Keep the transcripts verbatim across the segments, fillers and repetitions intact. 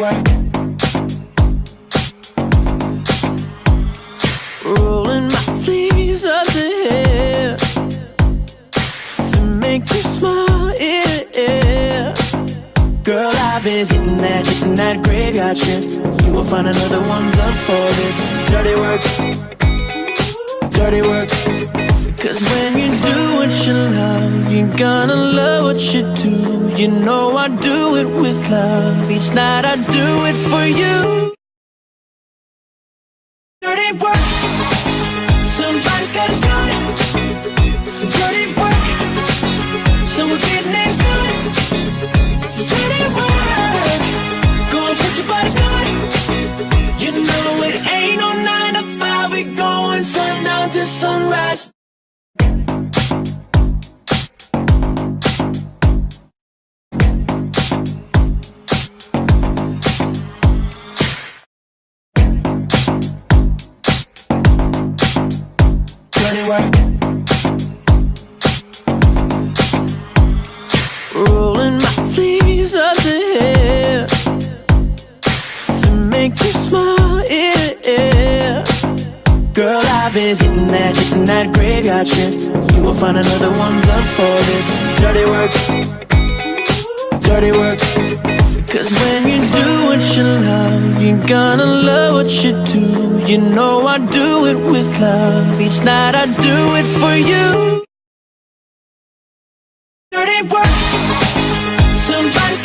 away. Rolling my sleeves up to here to make you smile, yeah, yeah. Girl, I've been hitting that, hitting that graveyard shift. You will find another one done for this. Dirty work, dirty work. Cause when you do what you love, you're gonna love what you do. You know I do it with love. Each night I do it for you. Dirty work. Somebody's gotta do it. Dirty work. So we're getting it done. Dirty work. Go and put your body down. You know it ain't no nine to five. We're going sundown to sunrise. Rolling my sleeves up to here to make you smile, yeah, yeah. Girl, I've been hitting that, hitting that graveyard shift. You will find another one done for this. Dirty work, dirty work. Cause when you do what you love, you're gonna love what you do. You know I do it with love. Each night I do it for you. Dirty work. Somebody's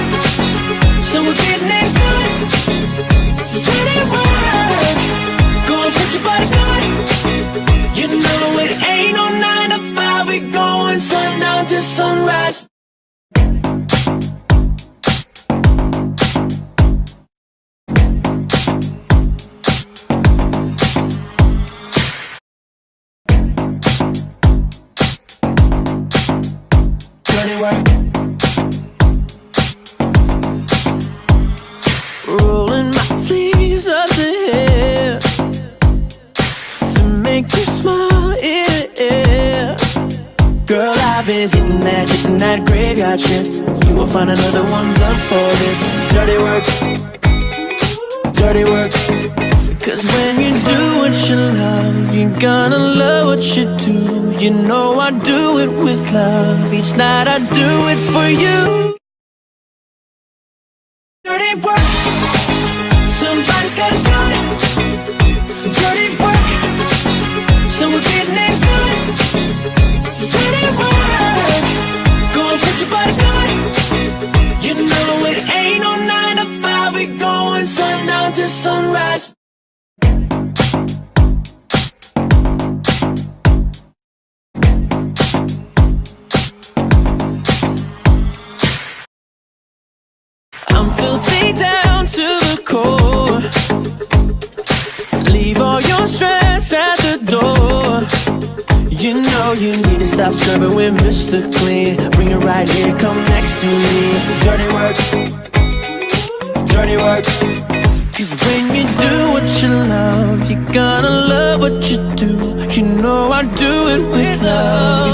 gotta do it. Dirty work. So we're getting it done. Dirty work. Go and put your body down. You know it ain't no nine to five. We're going sundown to sunrise. Rolling my sleeves up to here to make you smile, yeah, yeah. Girl, I've been hitting that, hitting that graveyard shift. You will find another one done for this. Dirty work, dirty work. Cause when you do what you love, you're gonna love what you do. You know I do it with love. Each night I do it for you. Dirty work. Somebody's gotta do it. Dirty work. So we're getting it done. Dirty work. Go and put your body down. You know it ain't no nine to five. We're going sundown to sunrise. I'm filthy down to the core. Leave all your stress at the door. You know you need to stop scrubbing with Mister Clean. Bring it right here, come next to me. Dirty work, dirty work. Cause when you do what you love, you're gonna love what you do. You know I do it with love.